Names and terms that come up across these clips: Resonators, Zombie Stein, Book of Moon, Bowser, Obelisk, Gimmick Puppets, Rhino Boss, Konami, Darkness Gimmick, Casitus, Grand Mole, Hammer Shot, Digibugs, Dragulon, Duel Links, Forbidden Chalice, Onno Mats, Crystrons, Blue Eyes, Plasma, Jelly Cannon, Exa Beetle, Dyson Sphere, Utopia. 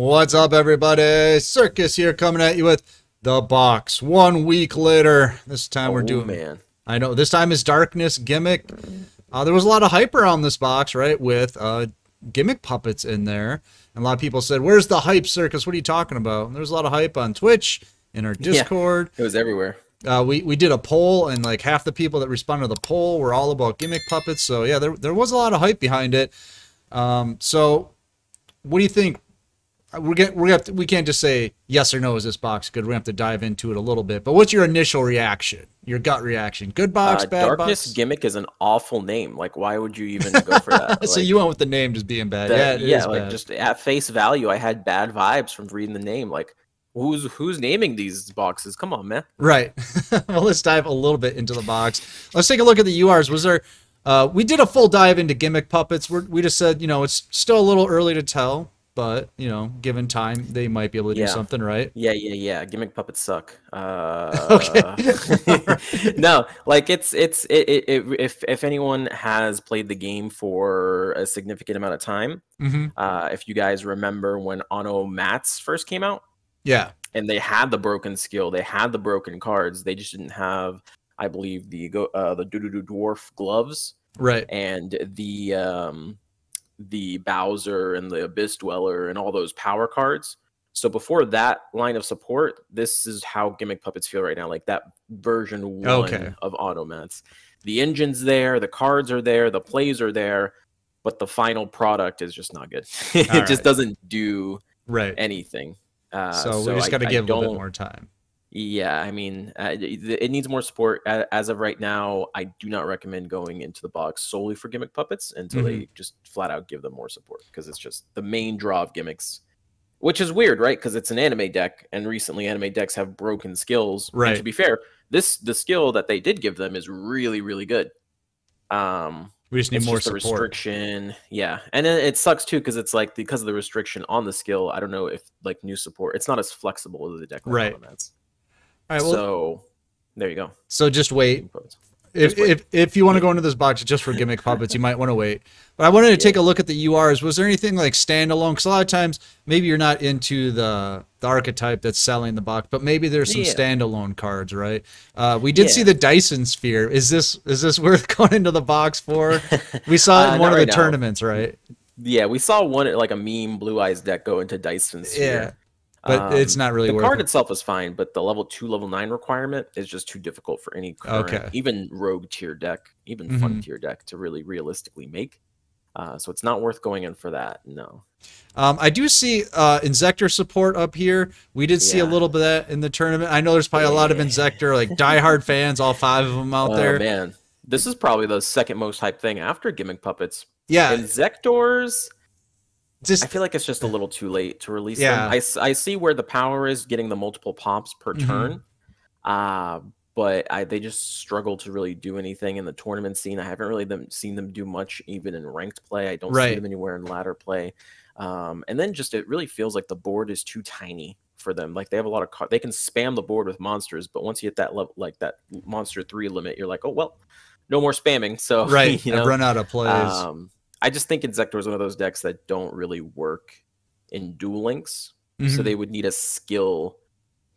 What's up, everybody? Circus here, coming at you with the box 1 week later. This time we're doing, man, I know this time is Darkness Gimmick. There was a lot of hype around this box, right, with Gimmick Puppets in there, and a lot of people said, where's the hype, Circus? What are you talking about? And there's a lot of hype on Twitch, in our Discord. It was everywhere. We did a poll, and like half the people that responded to the poll were all about Gimmick Puppets. So yeah, there was a lot of hype behind it. So what do you think? We can't just say yes or no. Is this box good? We have to dive into it a little bit. But what's your initial reaction? Your gut reaction? Good box, bad box? Darkness Gimmick is an awful name. Like, why would you even go for that? Like, so you went with the name just being bad. Yeah, it is bad. Just at face value, I had bad vibes from reading the name. Like, who's naming these boxes? Come on, man. Right. Well, let's dive a little bit into the box. Let's take a look at the URs. Was there? We did a full dive into Gimmick Puppets. We just said, you know, it's still a little early to tell. But, you know, given time, they might be able to do something, right? Yeah. Gimmick Puppets suck. Okay. No, like if anyone has played the game for a significant amount of time, if you guys remember when Onno Mats first came out, and they had the broken skill, they had the broken cards, they just didn't have, I believe, the doo-doo-doo dwarf gloves, right, and the Bowser and the Abyss Dweller and all those power cards. So before that line of support, this is how Gimmick Puppets feel right now, like that version 1 of Automats. The engine's there, the cards are there, the plays are there, but the final product is just not good. It just doesn't do anything. So we just got to give it a little bit more time. Yeah, I mean, it needs more support. As of right now, I do not recommend going into the box solely for Gimmick Puppets until they just flat out give them more support, because it's just the main draw of gimmicks, which is weird, right? Because it's an anime deck, and recently anime decks have broken skills. Right. And to be fair, the skill that they did give them is really, really good. We just need more support. Restriction, and it sucks too, because it's like, because of the restriction on the skill, I don't know if like new support, it's not as flexible as the deck. Right. All right, well, so there you go. So just wait. If you want to go into this box just for Gimmick Puppets, you might want to wait. But I wanted to take a look at the URs. Was there anything like standalone? Because a lot of times maybe you're not into the archetype that's selling the box, but maybe there's some standalone cards, right? We did see the Dyson Sphere. Is this worth going into the box for? We saw it in one of the tournaments, right? Yeah, we saw one, like a meme Blue Eyes deck go into Dyson Sphere. Yeah. But it's not really worth it. The card itself is fine, but the level 2, level 9 requirement is just too difficult for any current, even rogue tier deck, even fun tier deck to really realistically make. So it's not worth going in for that, no. I do see Insector support up here. We did see a little bit of that in the tournament. I know there's probably a lot of Insector, like diehard fans, all 5 of them out there. Oh, man. This is probably the second most hyped thing after Gimmick Puppets. Yeah. Insectors... I feel like it's just a little too late to release them. I see where the power is, getting the multiple pops per turn, but they just struggle to really do anything in the tournament scene. I haven't really seen them do much even in ranked play. I don't see them anywhere in ladder play. And then just it really feels like the board is too tiny for them. Like they have a lot of cards. They can spam the board with monsters, but once you hit that level, like that monster 3 limit, you're like, oh, well, no more spamming. So you know, I've run out of plays. I just think Insector is one of those decks that don't really work in Duel Links. So they would need a skill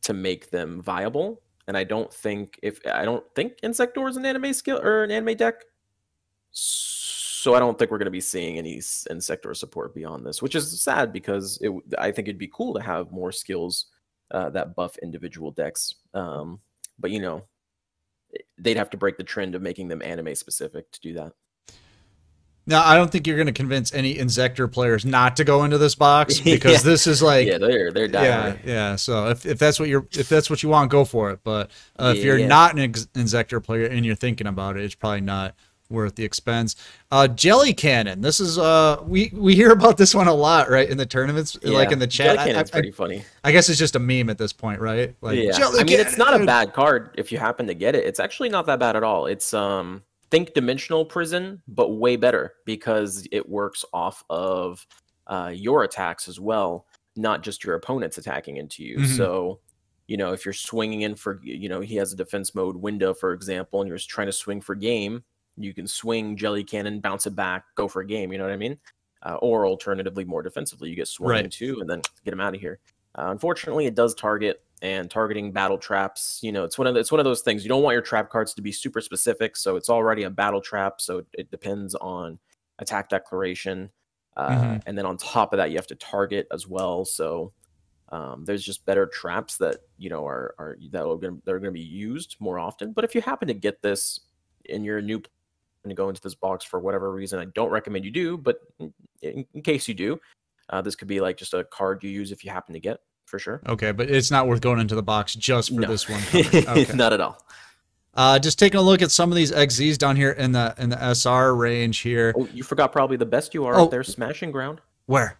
to make them viable. And I don't think Insector is an anime skill or an anime deck. So I don't think we're going to be seeing any Insector support beyond this, which is sad because I think it'd be cool to have more skills that buff individual decks. But you know, they'd have to break the trend of making them anime specific to do that. Now, I don't think you're going to convince any Insector players not to go into this box, because this is like they're dying. Yeah. So if that's what you want, go for it. But if you're not an Insector player and you're thinking about it, it's probably not worth the expense. Jelly Cannon. This is we hear about this one a lot, right? In the tournaments, like in the chat. Jelly Cannon's pretty funny. I guess it's just a meme at this point, right? Like, Jelly Cannon. I mean, it's not a bad card if you happen to get it. It's actually not that bad at all. It's think Dimensional Prison, but way better, because it works off of your attacks as well, not just your opponent's attacking into you. So, you know, if you're swinging in for, you know, he has a defense mode window, for example, and you're just trying to swing for game, you can swing Jelly Cannon, bounce it back, go for a game. You know what I mean? or alternatively more defensively, you get swarmed too, and then get them out of here. Unfortunately, it does target, and targeting battle traps, you know, it's one of those things. You don't want your trap cards to be super specific, so it's already a battle trap, so it depends on attack declaration. And then on top of that, you have to target as well. So there's just better traps that, you know, that are going to be used more often. But if you happen to get this in your new and to go into this box for whatever reason, I don't recommend you do, but in case you do, this could be like just a card you use if you happen to get, for sure. Okay, but it's not worth going into the box just for this one. Okay. Not at all. Just taking a look at some of these XZs down here in the SR range here. Oh, you forgot probably the best you are out there, Smashing Ground. Where?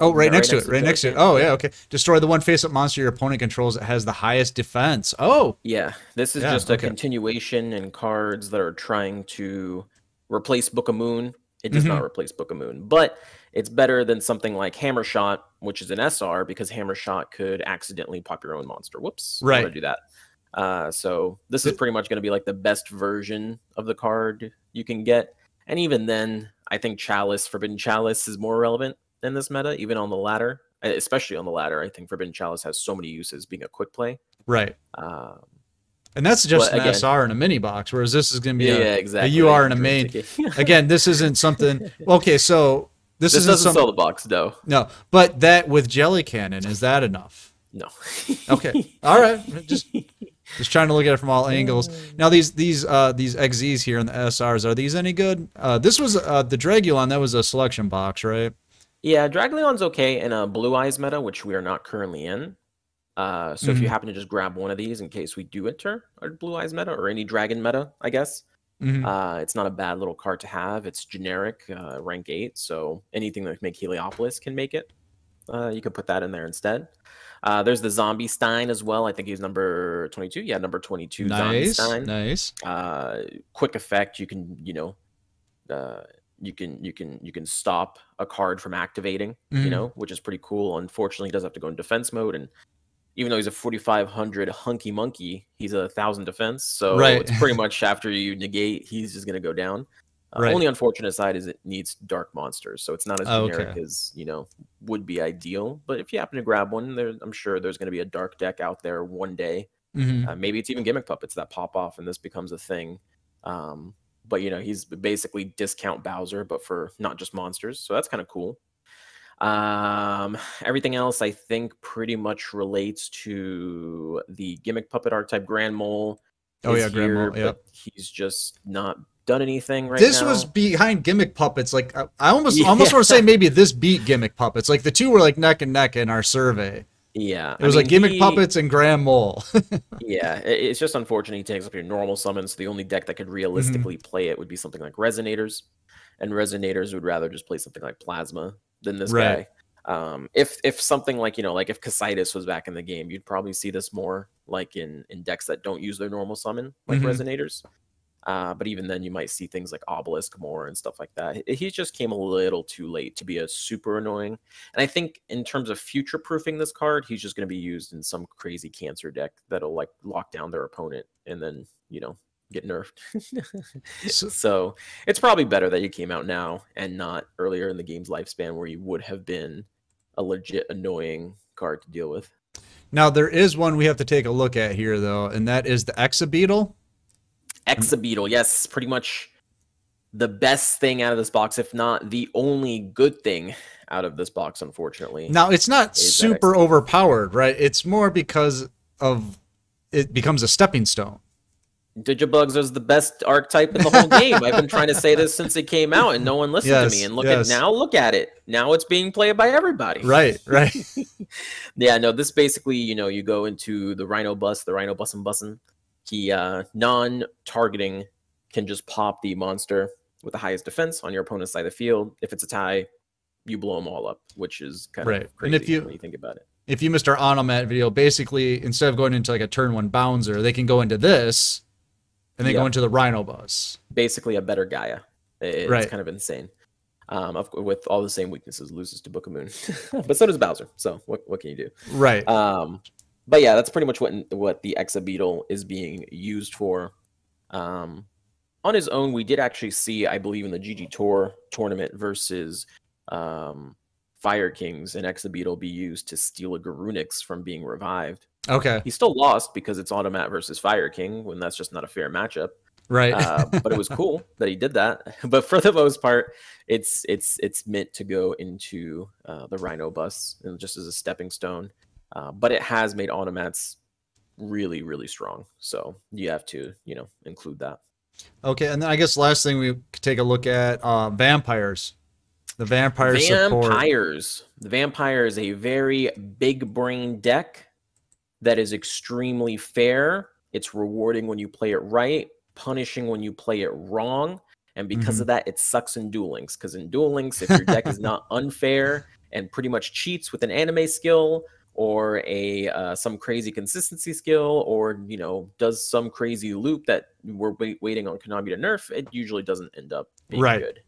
Oh, right next to it. Oh, yeah, okay. Destroy the one face-up monster your opponent controls that has the highest defense. Oh! Yeah, this is just a continuation in cards that are trying to replace Book of Moon. It does not replace Book of Moon, but it's better than something like Hammer Shot, which is an SR, because Hammer Shot could accidentally pop your own monster. Whoops, I don't want to do that. So this is pretty much going to be like the best version of the card you can get. And even then, I think Forbidden Chalice is more relevant in this meta, even on the ladder, especially on the ladder. I think Forbidden Chalice has so many uses, being a quick play. Right. And that's just an SR and a mini box, whereas this is going to be a UR and a main. Again, this isn't something... Okay, so this isn't doesn't sell the box, though. No, but that with Jelly Cannon, is that enough? No. Okay. All right. Just trying to look at it from all angles. Now these XZs here and the SRs, are these any good? This was the Dragulon. That was a selection box, right? Yeah, Dragulon's okay in a Blue Eyes meta, which we are not currently in. So if you happen to just grab one of these in case we do enter our Blue Eyes meta or any Dragon meta, I guess. It's not a bad little card to have. It's generic, rank 8, so anything that can make Heliopolis can make it. You can put that in there instead. There's the Zombie Stein as well. I think he's number 22. Yeah, number 22. Nice, Zombie Stein. Nice. Quick effect. You can, you can stop a card from activating. You know, which is pretty cool. Unfortunately, he does have to go in defense mode, and even though he's a 4,500 hunky monkey, he's a 1,000 defense. So it's pretty much after you negate, he's just gonna go down. Only unfortunate side is it needs dark monsters, so it's not as generic as, you know, would be ideal. But if you happen to grab one, I'm sure there's going to be a dark deck out there one day. Maybe it's even Gimmick Puppets that pop off and this becomes a thing. But, you know, he's basically discount Bowser, but for not just monsters, so that's kind of cool. Everything else, I think, pretty much relates to the Gimmick Puppet archetype. Grand Mole. Oh, yeah, Grand Mole, yeah. He's just not... done anything right this now. Was behind Gimmick Puppets. Like I almost want to say maybe this beat Gimmick Puppets. Like the two were like neck and neck in our survey. It was like Gimmick Puppets and Grand Mole. It's just unfortunate he takes up your normal summons. The only deck that could realistically play it would be something like Resonators, and Resonators would rather just play something like Plasma than this guy. If something like, you know, like if Casitus was back in the game, you'd probably see this more like in decks that don't use their normal summon, like Resonators. But even then, you might see things like Obelisk more and stuff like that. He just came a little too late to be a super annoying. And I think in terms of future-proofing this card, he's just going to be used in some crazy cancer deck that'll like lock down their opponent and then, you know, get nerfed. So it's probably better that he came out now and not earlier in the game's lifespan where he would have been a legit annoying card to deal with. Now, there is one we have to take a look at here, though, and that is the Exa Beetle. Exa Beetle, yes, pretty much the best thing out of this box, if not the only good thing out of this box, unfortunately. Now, it's not super overpowered, right? It's more because of it becomes a stepping stone. Digibugs is the best archetype in the whole game. I've been trying to say this since it came out, and no one listened to me. And look at it. Now it's being played by everybody. Right. No, this basically, you know, you go into the Rhino Bus, and Bussin'. He non-targeting can just pop the monster with the highest defense on your opponent's side of the field. If it's a tie, you blow them all up, which is kind of crazy when you think about it. If you missed our Onno Mats video, basically, instead of going into like a turn one bouncer, they can go into this, and they go into the Rhino Boss. Basically a better Gaia. It's kind of insane. With all the same weaknesses, loses to Book of Moon. But so does Bowser, so what can you do? But yeah, that's pretty much what the Exa Beetle is being used for. On his own, we did actually see, I believe, in the GG Tour tournament versus Fire Kings and Exa Beetle be used to steal a Garunix from being revived. Okay. He still lost because it's Automat versus Fire King, when that's just not a fair matchup. Right. But it was cool that he did that. But for the most part, it's meant to go into the Rhino Boss, and just as a stepping stone. But it has made Automats really, really strong. So you have to, you know, include that. Okay, and then I guess last thing we could take a look at Vampires. The Vampires. Vampires. The Vampire is a very big brain deck that is extremely fair. It's rewarding when you play it right, punishing when you play it wrong, and because of that, it sucks in Duel Links. Because in Duel Links, if your deck is not unfair and pretty much cheats with an anime skill or a some crazy consistency skill, or you know, does some crazy loop that we're waiting on Konami to nerf, it usually doesn't end up being good.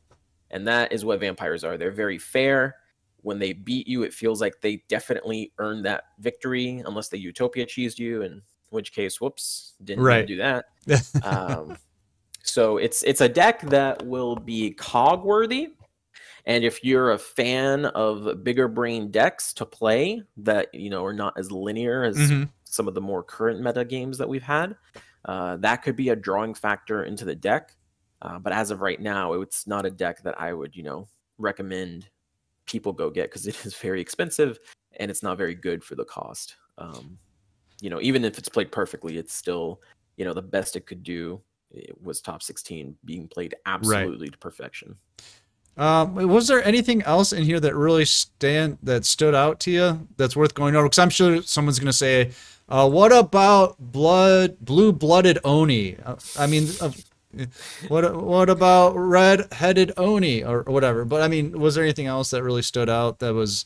And that is what Vampires are. They're very fair. When they beat you, it feels like they definitely earned that victory, unless they Utopia cheesed you, in which case, whoops, didn't do that. So it's a deck that will be cog worthy. And if you're a fan of bigger brain decks to play that, you know, are not as linear as some of the more current meta games that we've had, that could be a drawing factor into the deck. But as of right now, it's not a deck that I would, you know, recommend people go get, because it is very expensive and it's not very good for the cost. You know, even if it's played perfectly, it's still, you know, the best it could do. It was top 16 being played absolutely to perfection. Was there anything else in here that really stood out to you that's worth going over? Because I'm sure someone's going to say, what about blue-blooded Oni? I mean... what about red-headed Oni or whatever? But I mean, was there anything else that really stood out that was...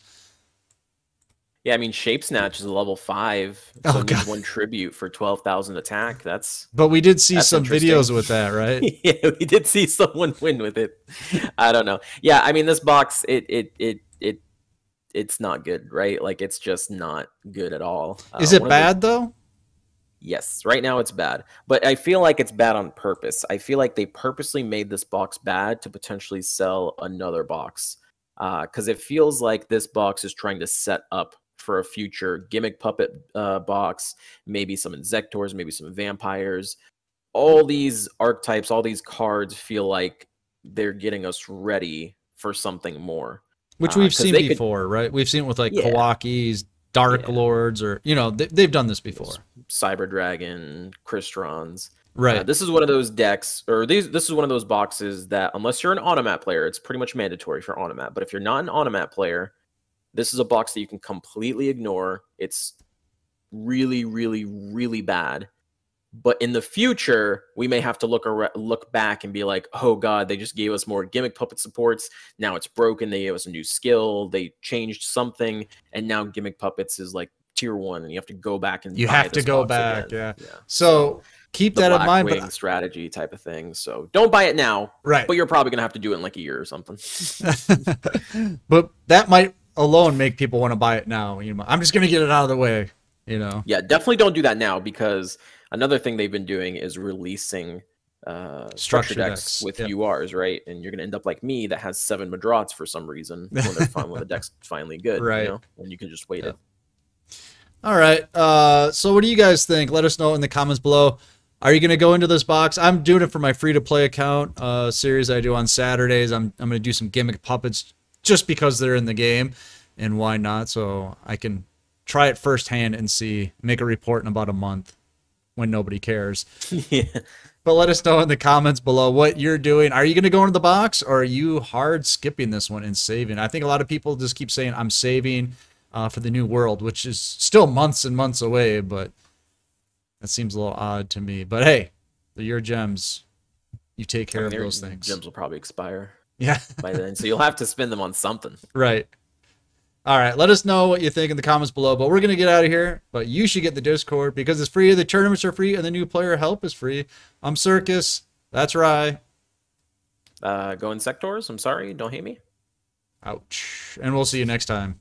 Yeah, I mean, Shape Snatch is a level 5, so one tribute for 12,000 attack. That's... But we did see some videos with that, right? Yeah, we did see someone win with it. I don't know. Yeah, I mean, this box, it's not good, right? Like, it's just not good at all. Is it bad though? Yes, right now it's bad, but I feel like it's bad on purpose. I feel like they purposely made this box bad to potentially sell another box, because it feels like this box is trying to set up for a future Gimmick Puppet box, maybe some Insectors, maybe some Vampires. All these archetypes, all these cards feel like they're getting us ready for something more. Which we've seen before, right? We've seen it with like Kawaki's Dark Lords, or you know, they've done this before. Cyber Dragon, Crystrons. Right. This is one of those decks, or this is one of those boxes that, unless you're an Automat player, it's pretty much mandatory for Automat. But if you're not an Automat player, this is a box that you can completely ignore. It's really, really, really bad. But in the future, we may have to look back and be like, oh God, they just gave us more Gimmick Puppet supports. Now it's broken. They gave us a new skill. They changed something. And now Gimmick Puppets is like tier 1, and you have to go back and buy this box again. Yeah. So keep that in mind. But strategy type of thing. So don't buy it now. Right. But you're probably going to have to do it in like a year or something. But that might alone make people want to buy it now. You know, I'm just going to get it out of the way. You know, yeah, definitely don't do that now, because another thing they've been doing is releasing structure decks with URs, right? And you're gonna end up like me that has 7 Madrats for some reason when they're when the deck's finally good, right? You know, and you can just wait it. All right, so what do you guys think? Let us know in the comments below. Are you gonna go into this box? I'm doing it for my free-to-play account series I do on Saturdays. I'm gonna do some Gimmick Puppets just because they're in the game, and why not? So I can try it firsthand and see, make a report in about a month when nobody cares. Yeah. But let us know in the comments below what you're doing. Are you going to go into the box, or are you hard skipping this one and saving? I think a lot of people just keep saying, I'm saving for the new world, which is still months and months away, but that seems a little odd to me. But hey, they're your gems. You take care of those things. Gems will probably expire by then, so you'll have to spend them on something. Right. All right, let us know what you think in the comments below, but we're going to get out of here. But you should get the Discord, because it's free, the tournaments are free, and the new player help is free. I'm Circus. That's Rye. Go Insectors. I'm sorry. Don't hate me. Ouch. And we'll see you next time.